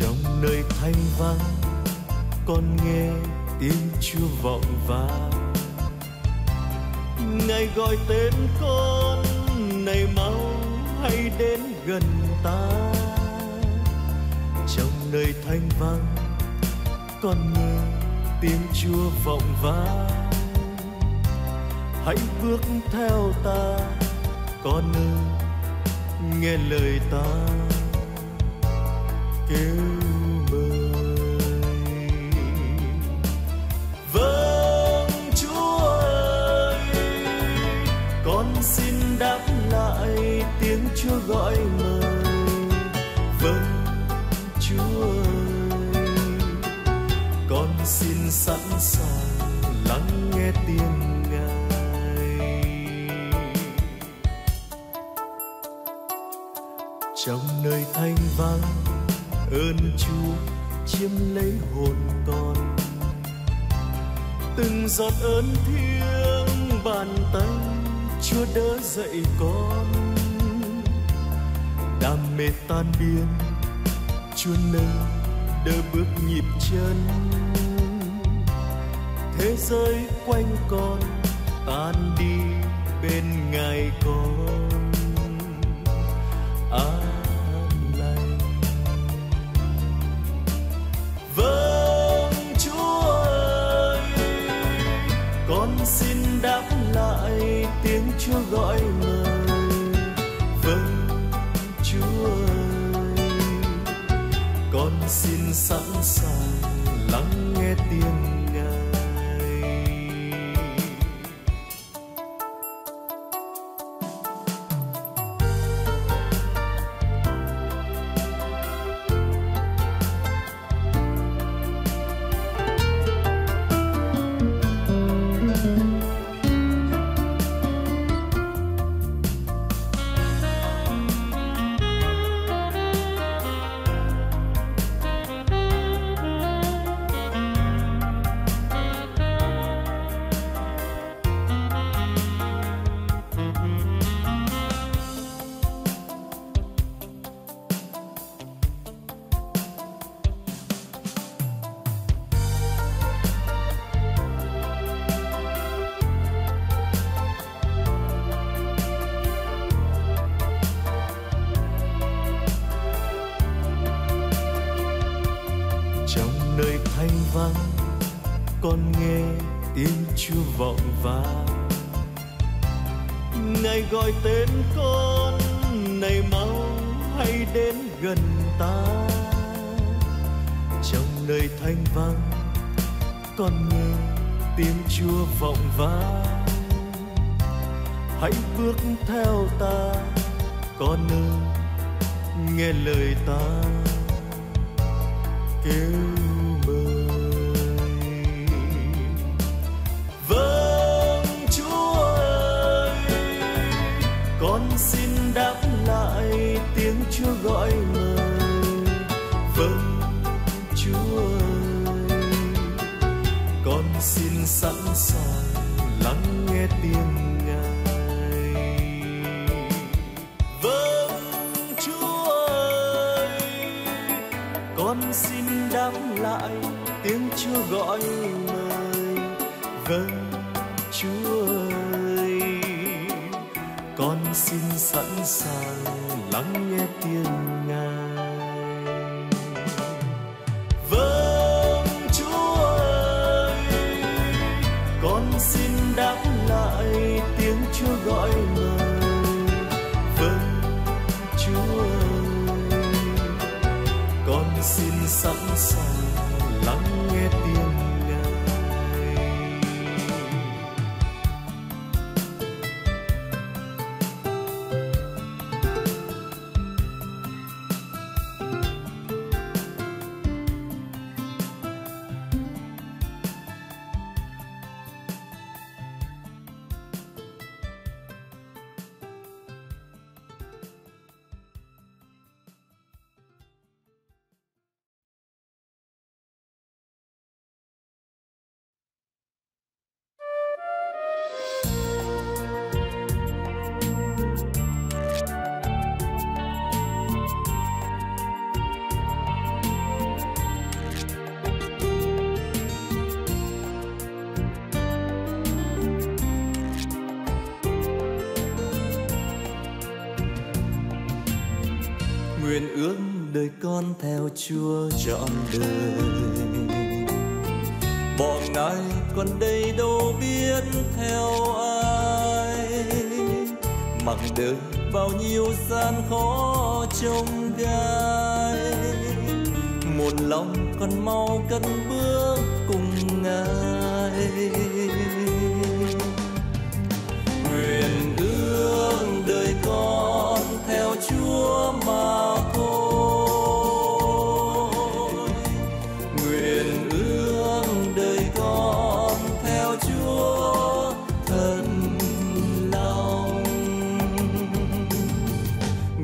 Trong nơi thanh vắng con nghe tiếng Chúa vọng vào. Ngài gọi tên con, này mau hãy đến gần ta. Trong nơi thanh vắng con nghe tiếng Chúa vọng vào. Hãy bước theo ta con ơi, nghe lời ta kêu mời. Vâng Chúa ơi, con xin đáp lại tiếng Chúa gọi mời. Vâng Chúa ơi, con xin sẵn sàng lắng nghe tiếng Ngài. Trong nơi thanh vắng ơn Chúa chiếm lấy hồn con. Từng giọt ơn thiêng bàn tay Chúa đỡ dậy con. Đam mê tan biến Chúa nâng đỡ bước nhịp chân. Thế giới quanh con tan đi bên Ngài con. Xin đáp lại tiếng Chúa gọi mời. Vâng Chúa ơi, con xin sẵn sàng lắng nghe tiếng Ngài. Con nghe tiếng Chúa vọng vào. Ngài gọi tên con, này mau hãy đến gần ta. Trong nơi thanh vắng con nghe tiếng Chúa vọng vào. Hãy bước theo ta con ơi, nghe lời ta kêu. Xin đáp lại tiếng Chúa gọi mời. Vâng Chúa ơi, con xin sẵn sàng lắng nghe tiếng Ngài. Vâng Chúa ơi, con xin đáp lại tiếng Chúa gọi mời. Vâng Chúa ơi, con xin sẵn sàng lắng nghe tiếng Ngài. Vâng Chúa ơi, con xin đáp lại tiếng Chúa gọi mời. Vâng Chúa ơi, con xin sẵn sàng lắng nghe tiếng Ngài. nguyện ước đời con theo Chúa trọn đời. Bọn này con đây đâu biết theo ai, mặc đời bao nhiêu gian khó trông gai. Một lòng con mau cất bước cùng Ngài. Nguyện ước đời con theo Chúa mà thôi. Nguyện ước đời con theo Chúa thật lòng.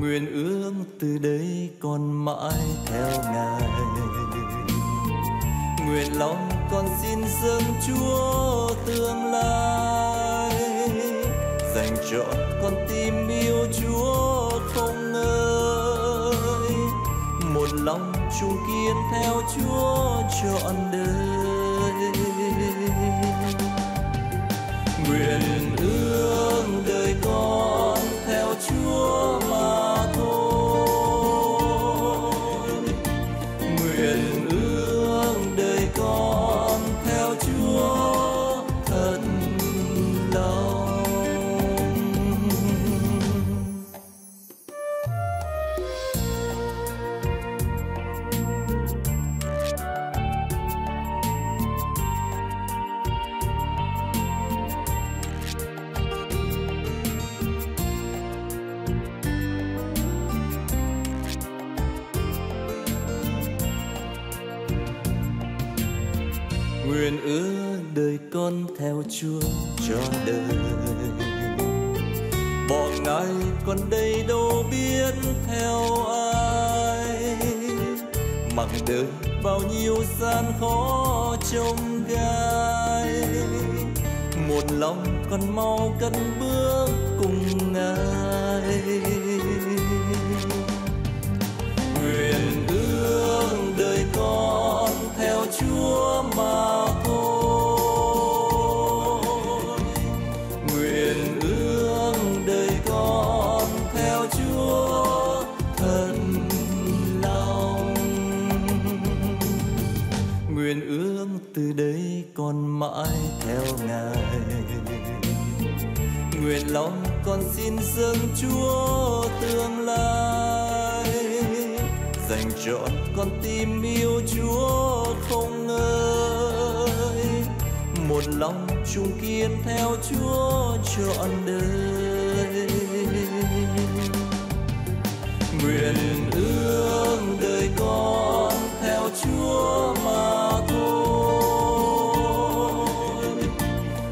Nguyện ước từ đây con mãi theo Ngài. Nguyện lòng con xin dâng Chúa tương lai, dành trọn con tim yêu Chúa không ngơi. Một lòng chung kiên theo Chúa trọn đời. Nguyện ước đời con theo Chúa mà thôi. Nguyện ước đời con theo Chúa thật lòng. Nguyện ước đời con theo Chúa trọn đời. Bọn này con đây đâu biết theo ai, mặc đời bao nhiêu gian khó trông gai. Một lòng con mau cất bước cùng Ngài. Nguyện ước đời con theo Chúa mà thôi. Nguyện ước đời con theo Chúa thật lòng. Nguyện ước từ đây con mãi theo Ngài. Nguyện lòng con xin dâng Chúa tương lai, dành trọn con tim yêu Chúa không ngơi. Một lòng chung kiên theo Chúa trọn đời. Nguyện ước đời con theo Chúa mà thôi.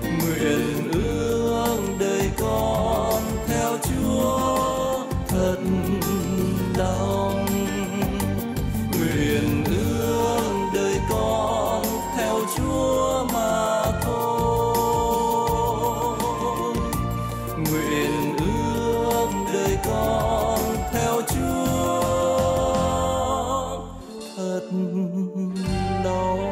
Nguyện ước đời con theo Chúa thật lòng. Nguyện ước đời con theo Chúa mà thôi. Nguyện ước đời con theo Chúa thật lòng.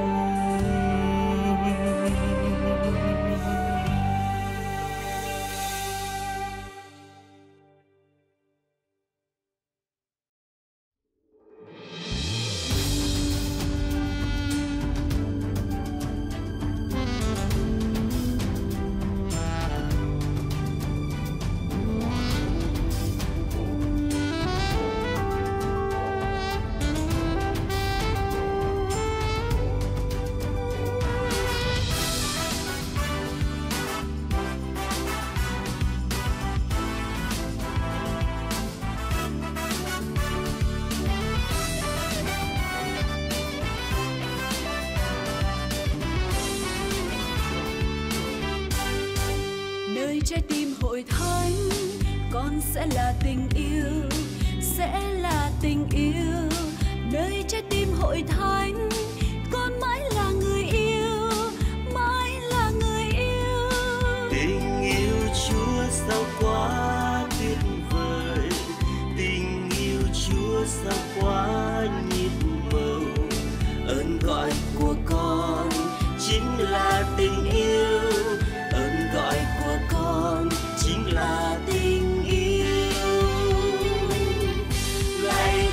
Trái tim hội thánh con sẽ là tình yêu, sẽ là tình yêu. Nơi trái tim hội thánh con mãi là người yêu, mãi là người yêu. Tình yêu Chúa sao quá tuyệt vời, tình yêu Chúa sao quá nhịp màu. Ơn gọi của con chính là tình yêu, ơn gọi của con chính là tình yêu. Lạy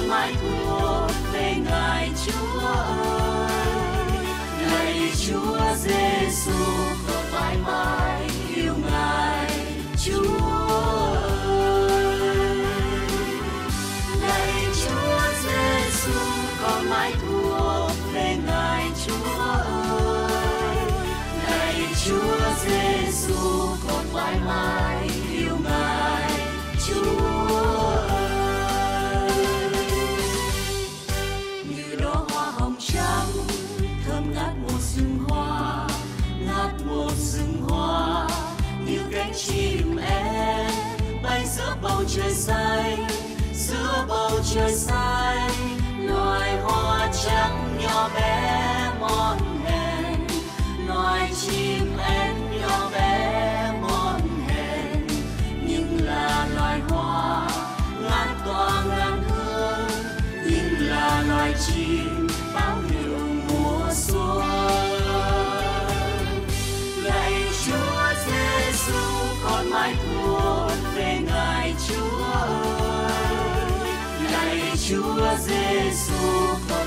con mãi thuộc về Ngài Chúa ơi. Lạy Chúa Giêsu, con mãi mãi yêu Ngài Chúa ơi. Lạy Chúa Giêsu, con mãi thuộc về Ngài Chúa ơi. Lạy Chúa Giêsu, con mãi mãi yêu Ngài Chúa ơi. Như đóa hoa hồng trắng thơm ngát một rừng hoa, ngát một rừng hoa, như cánh chim én bay giữa bầu trời xanh, giữa bầu trời xanh. Loài hoa trắng nhỏ bé mòn hèn, loài chim én nhỏ bé mòn hèn, nhưng là loài hoa ngàn tỏa ngàn hương, nhưng là loài chim báo hiệu mùa xuân. Lạy Chúa Giêsu, con mãi thuộc về Ngài Chúa ơi. Lạy Chúa Giêsu, con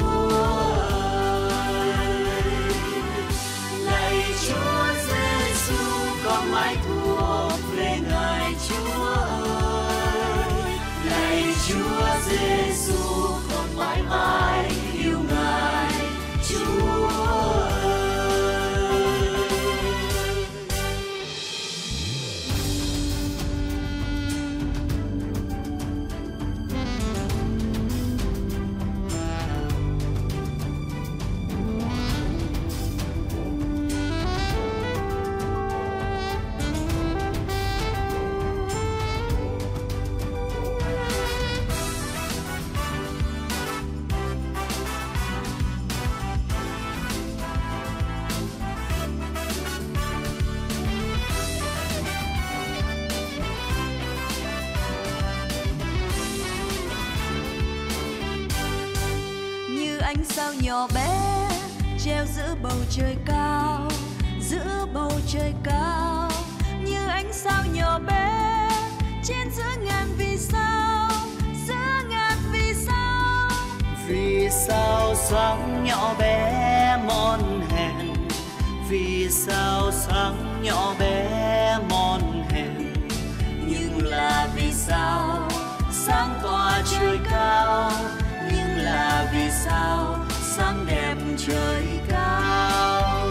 ơi. Lạy Chúa Giêsu, con mãi thuộc về Ngài Chúa ơi. Lạy Chúa Giêsu, con mãi mãi yêu Ngài Chúa ơi. Ánh sao nhỏ bé treo giữa bầu trời cao, giữa bầu trời cao, như ánh sao nhỏ bé trên giữa ngàn vì sao, giữa ngàn vì sao. Vì sao sáng nhỏ bé mòn hèn, vì sao sáng nhỏ bé mòn hèn, nhưng là vì sao sáng tỏa trời cao, nhưng là vì sao sáng đẹp trời cao.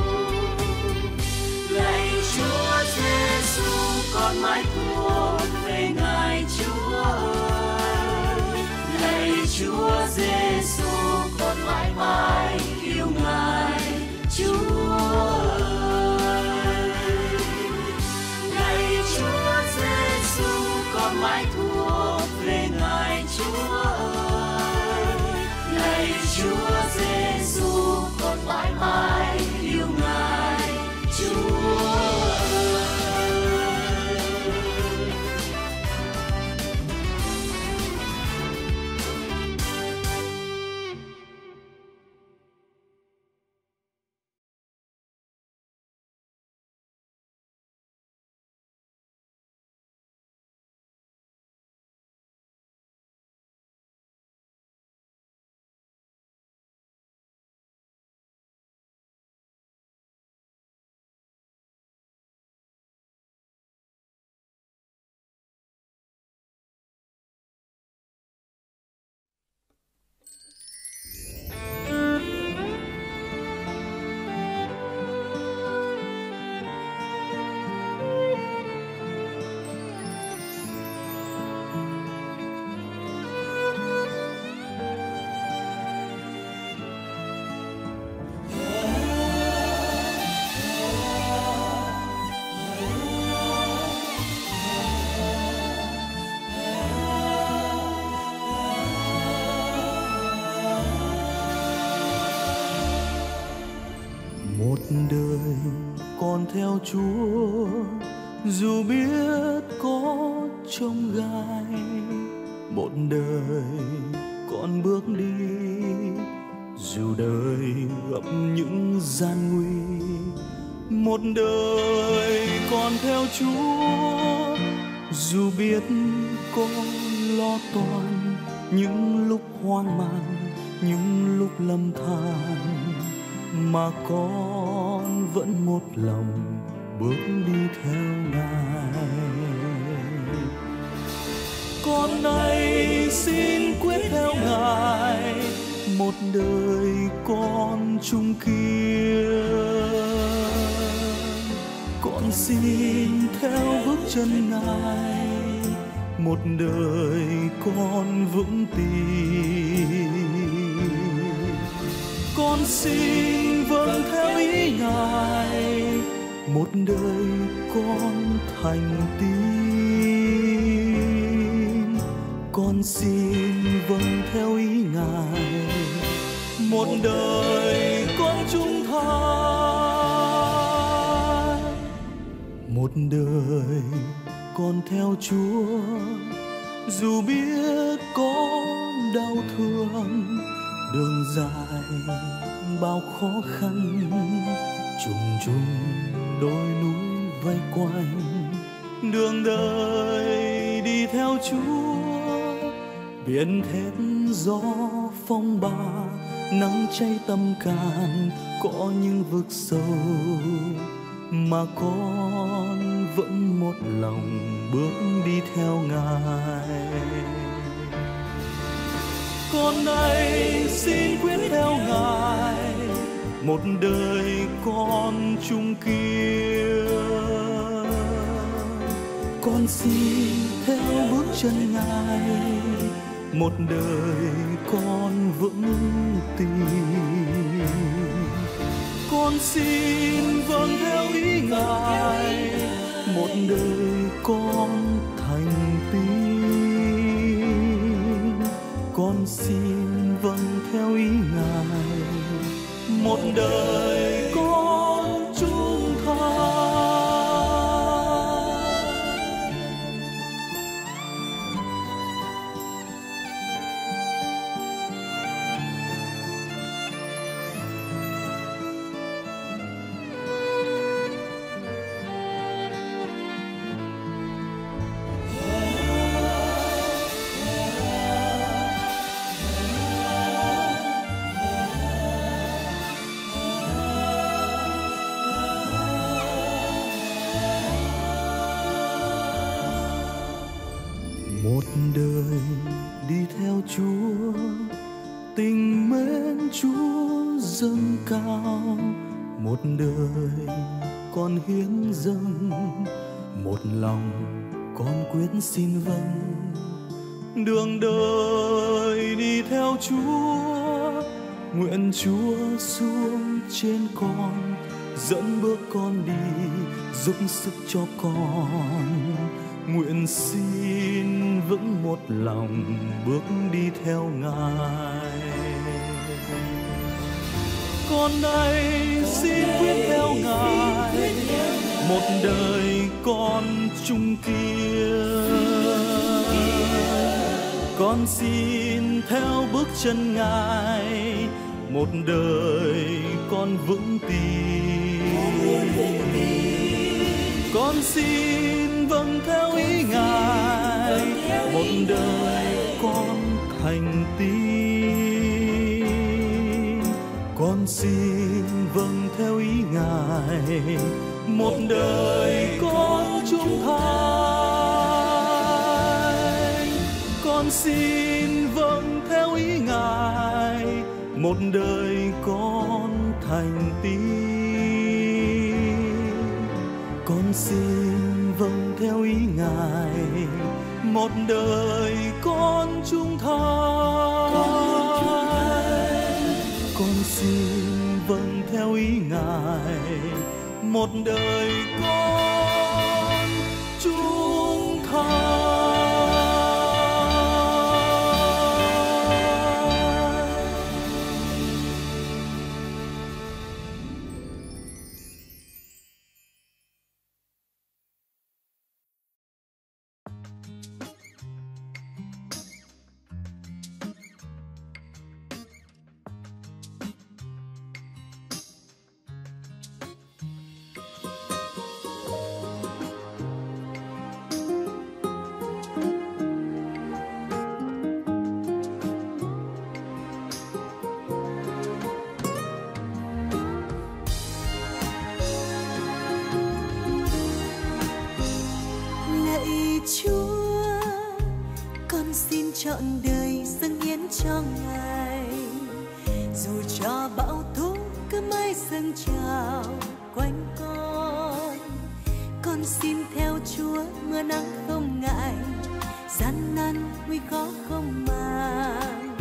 Lạy Chúa Giêsu, con mãi thuộc về Ngài Chúa ơi. Lạy Chúa Giêsu, con mãi mãi yêu Ngài Chúa ơi. Lạy Chúa Giêsu, con mãi thuộc về Ngài Chúa ơi. Lạy Chúa Giêsu, con mãi mãi yêu Ngài Chúa ơi. Đời con theo Chúa, dù biết có chông gai, một đời con bước đi, dù đời gặp những gian nguy. Một đời con theo Chúa, dù biết có lo toan, những lúc hoang mang, những lúc lầm than, mà con vẫn một lòng bước đi theo Ngài. Con nay xin quyết theo Ngài, một đời con chung kiên. Con xin theo bước chân Ngài, một đời con vững tin. Con xin vâng theo ý Ngài, một đời con thành tín. Con xin vâng theo ý Ngài, một đời con trung thành. Một đời con theo Chúa, dù biết có đau thương, đường dài bao khó khăn, trùng trùng đôi núi vây quanh. Đường đời đi theo Chúa, biển thét gió phong ba, nắng cháy tâm can, có những vực sâu mà con vẫn một lòng bước đi theo Ngài. Con nay xin quyết theo Ngài, một đời con chung kiên. Con xin theo bước chân Ngài, một đời con vững tin. Con xin vâng theo ý Ngài, một đời con thành tín. Con xin vâng theo ý Ngài, một đời con trung thành. Một đời đi theo Chúa, tình mến Chúa dâng cao. Một đời con hiến dâng, một lòng con quyết xin vâng. Đường đời đi theo Chúa, nguyện Chúa xuống trên con, dẫn bước con đi, giúp sức cho con. Nguyện xin vững một lòng bước đi theo Ngài. Con nay xin quyết theo Ngài, một đời con chung kiên. Con xin theo bước chân Ngài, một đời con vững tin. Con xin vâng theo ý Ngài, một đời con thành tín. Con xin vâng theo ý Ngài, một đời con trung thành. Con xin vâng theo ý Ngài, một đời con thành tín. Con xin vâng theo ý Ngài, một đời con trung thành. Con xin vâng theo ý Ngài, một đời con trung thành. trọn đời dâng hiến cho Ngài. Dù cho bão tố cứ mãi dâng trào quanh con xin theo Chúa. Mưa nắng không ngại, gian nan nguy khó không màng,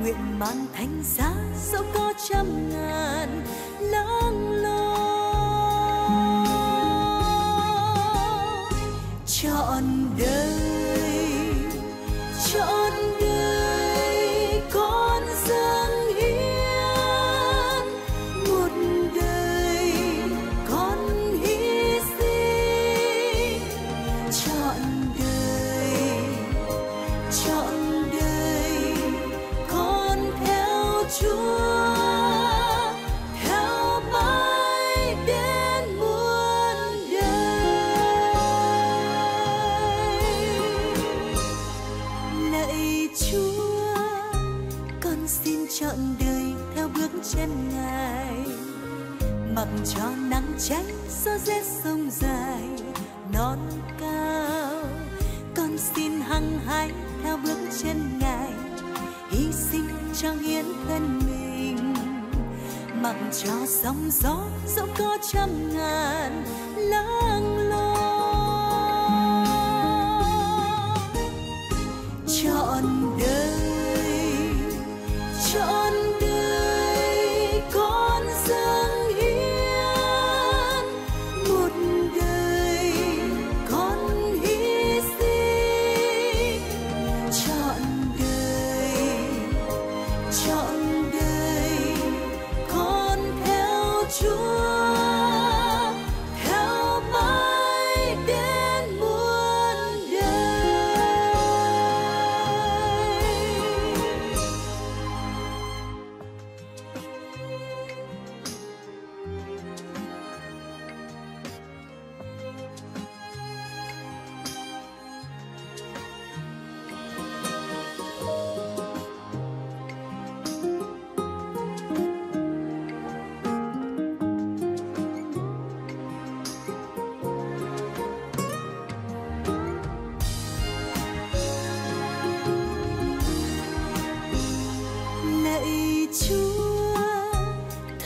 nguyện mang thánh giá dẫu có trăm ngàn lắng lo. Trọn đời, trọn đời con dâng hiến, một đời con hy sinh. Trọn đời con theo Chúa, theo mãi đến muôn đời. Lạy Chúa, con xin trọn đời theo bước chân Ngài, mặc cho nắng cháy gió rét sông dài non cao, con xin hăng hái theo bước chân Ngài, hy sinh trao hiến thân mình, mặc cho sóng gió dẫu có trăm ngàn lắng lo. Trọn đời, trọn đời con dâng hiến, một đời con hy sinh. Trọn đời con theo Chúa, theo mãi đến muôn đời. Lạy Chúa,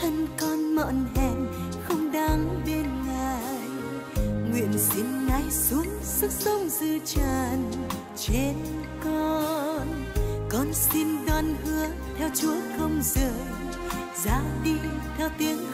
thân con mọn hèn không đáng bên Ngài, nguyện xin Ngài xuống sức sống dư tràn trên con xin đoan hứa theo Chúa không rời, ra đi theo tiếng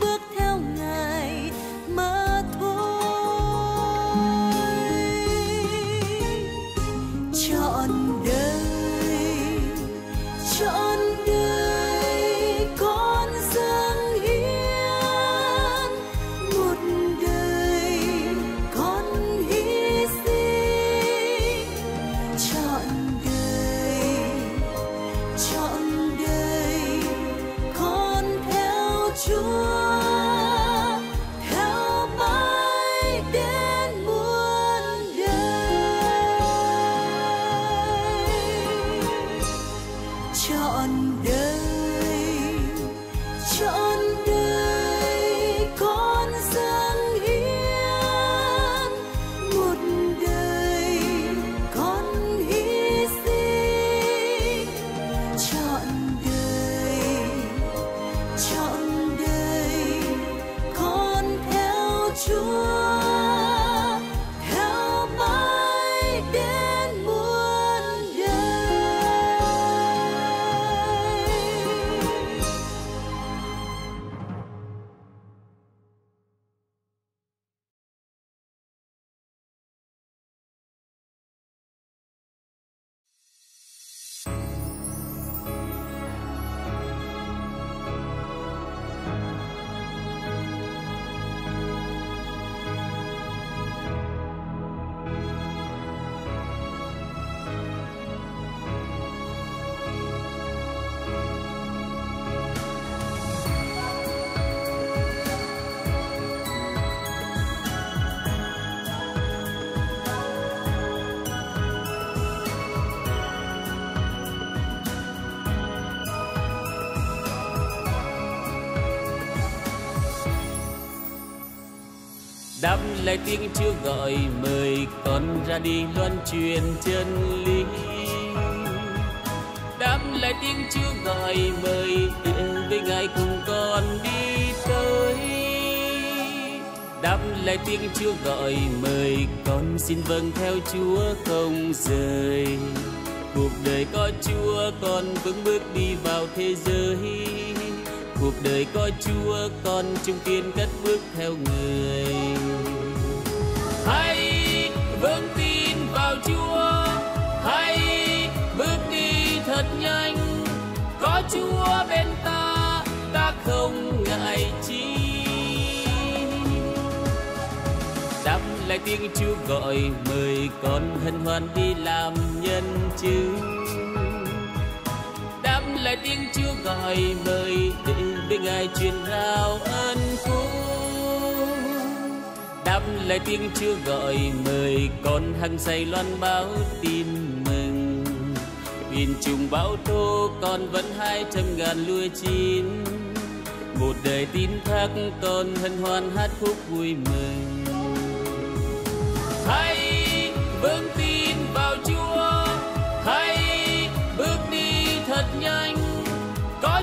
bước theo Ngài mà thôi. Trọn đời con dâng hiến, một đời con hy sinh. Trọn đời con theo Chúa, theo mãi đến muôn đời. Trọn đời con dâng hiến, một đời con hy sinh. Trọn đời con theo Chúa, theo mãi đến muôn đời. đáp lại tiếng Chúa gọi mời con ra đi loan truyền chân lý. Đáp lại tiếng Chúa gọi mời đến với Ngài cùng con đi tới. Đáp lại tiếng Chúa gọi mời con xin vâng theo Chúa không rời. Cuộc đời có Chúa con vững bước đi vào thế giới. Cuộc đời có Chúa con chung kiên cất bước theo người. Hãy vững tin vào Chúa, hãy bước đi thật nhanh. Có Chúa bên ta, ta không ngại chi. Đáp lại tiếng Chúa gọi mời con hân hoan đi làm nhân chứng. Đáp lại tiếng Chúa gọi mời đến với Ngài truyền rao ơn phúc. Đáp lại tiếng Chúa gọi mời con hăng say loan báo tin mừng. Biển trùng bão tố con vẫn 200.000 lúa chín. Một đời tin thác con hân hoan hát khúc vui mừng. Hãy vững tin vào Chúa, hãy bước đi thật nhanh. Có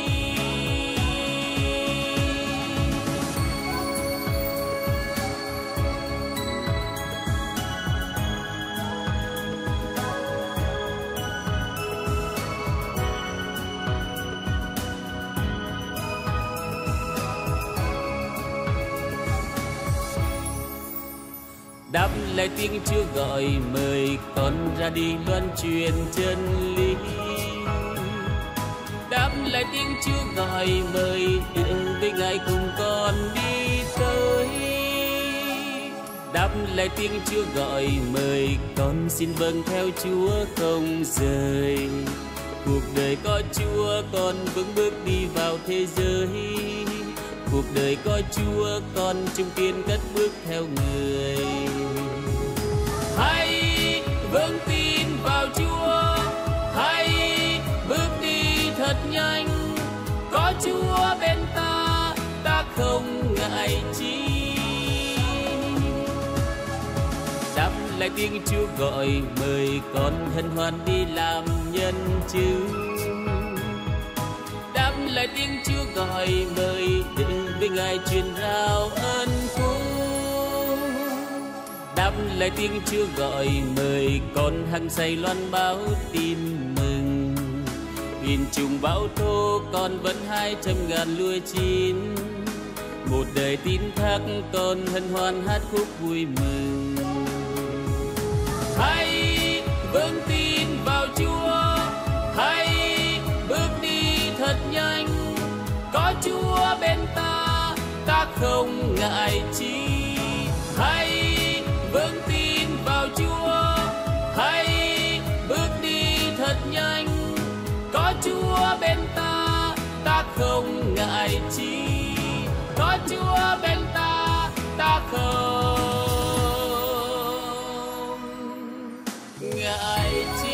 Đáp lại tiếng Chúa gọi mời con ra đi loan truyền chân lý. Đáp lại tiếng Chúa gọi mời đến với Ngài cùng con đi tới. Đáp lại tiếng Chúa gọi mời con xin vâng theo Chúa không rời. Cuộc đời có Chúa con vững bước đi vào thế giới. Cuộc đời có Chúa con chung kiên cất bước theo người. Hãy vững tin vào Chúa, hãy bước đi thật nhanh. Có Chúa bên ta, ta không ngại chi. Đáp lại tiếng Chúa gọi mời con hân hoan đi làm nhân chứng. Đáp lại tiếng Chúa gọi mời đến với Ngài truyền rao ơn phúc. Đáp lại tiếng Chúa gọi mời con hăng say loan báo tin mừng. Biển trùng bão tố con vẫn 200.000 lúa chín. Một đời tin thác con hân hoan hát khúc vui mừng. Hãy vững tin vào Chúa, hãy bước đi thật nhanh. Có Chúa bên ta, ta không ngại chi. Hãy vững tin vào Chúa, hãy bước đi thật nhanh. Có Chúa bên ta, ta không ngại chi. Có Chúa bên ta, ta không ngại chi.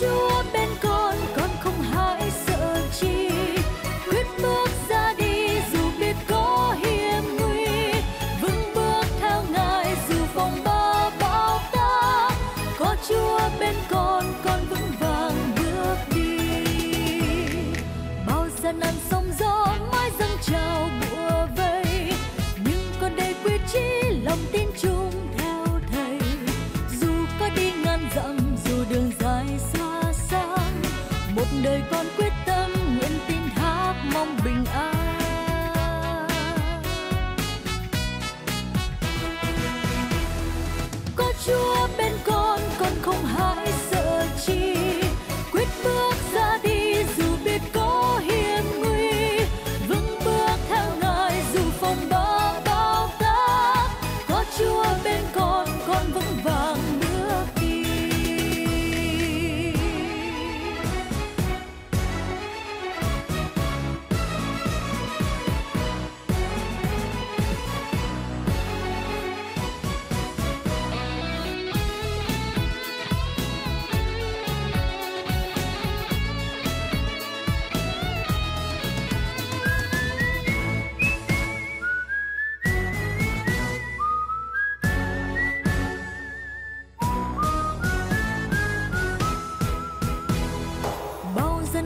Chúa bên con không hay.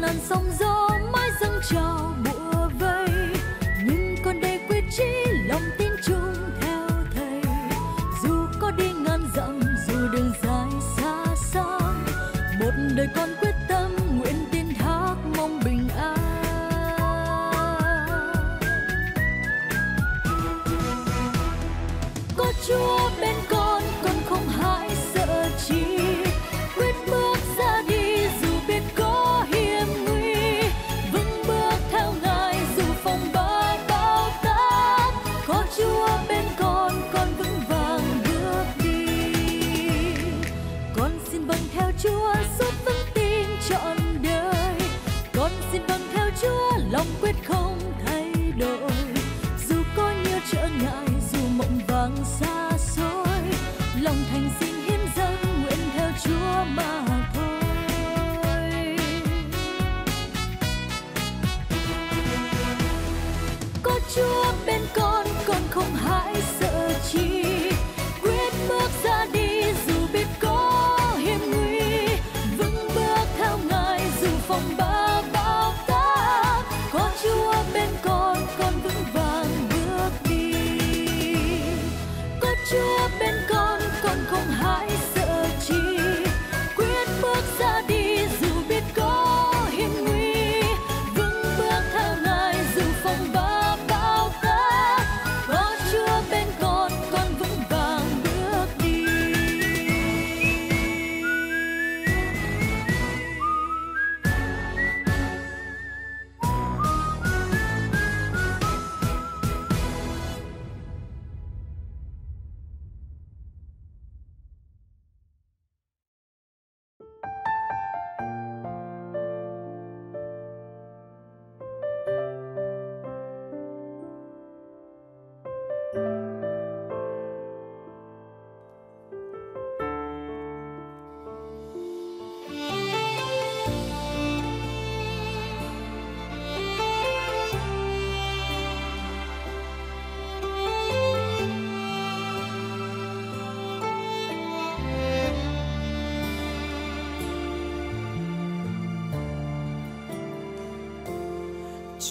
làn sóng gió mãi dâng trào bủa vây, nhưng con đây quyết chí lòng tin chung theo thầy. Dù có đi ngàn dặm, dù đường dài xa xăm, một đời con quyết tâm nguyện tin thác mong bình an. Có Chúa bên con không hại sợ chi. Quyết bước ra đi dù biết có hiểm nguy, vững bước theo Ngài dù phong ba bao táp. Có Chúa bên con vững vàng bước đi. Con xin vâng theo Chúa suốt vững tin trọn đời. Con xin vâng theo Chúa lòng quyết không thay đổi. Dù có nhiều trở ngại, dù mộng vàng xa xôi, lòng thành xin hiến dâng nguyện theo Chúa mà thôi. Có Chúa bên con không hãi sợ chi. Quyết bước ra đi dù biết có hiểm nguy, vững bước theo Ngài dù phong ba bao táp. Có Chúa bên con vững vàng bước đi. Có Chúa bên con không hãi sợ chi. Quyết bước ra đi dù biết có hiểm nguy, vững bước theo Ngài dù phong ba bao táp. Có Chúa bên con vững vàng bước đi.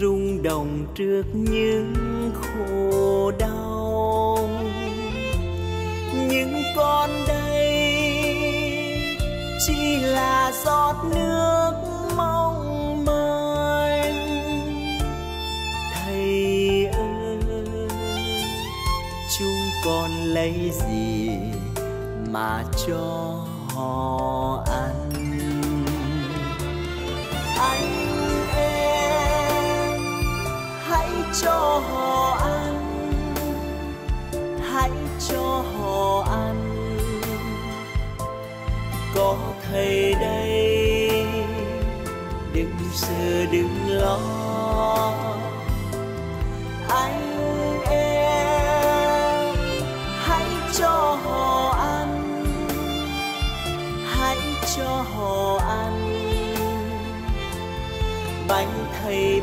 rung động trước những khổ đau, nhưng con đây chỉ là giọt nước mong manh. Thầy chúng con lấy gì mà cho họ ăn? Anh em hãy cho họ ăn, hãy cho họ ăn. Có thầy đây, đừng sợ đừng lo. Anh cho họ ăn, hãy cho họ ăn. Bánh thầy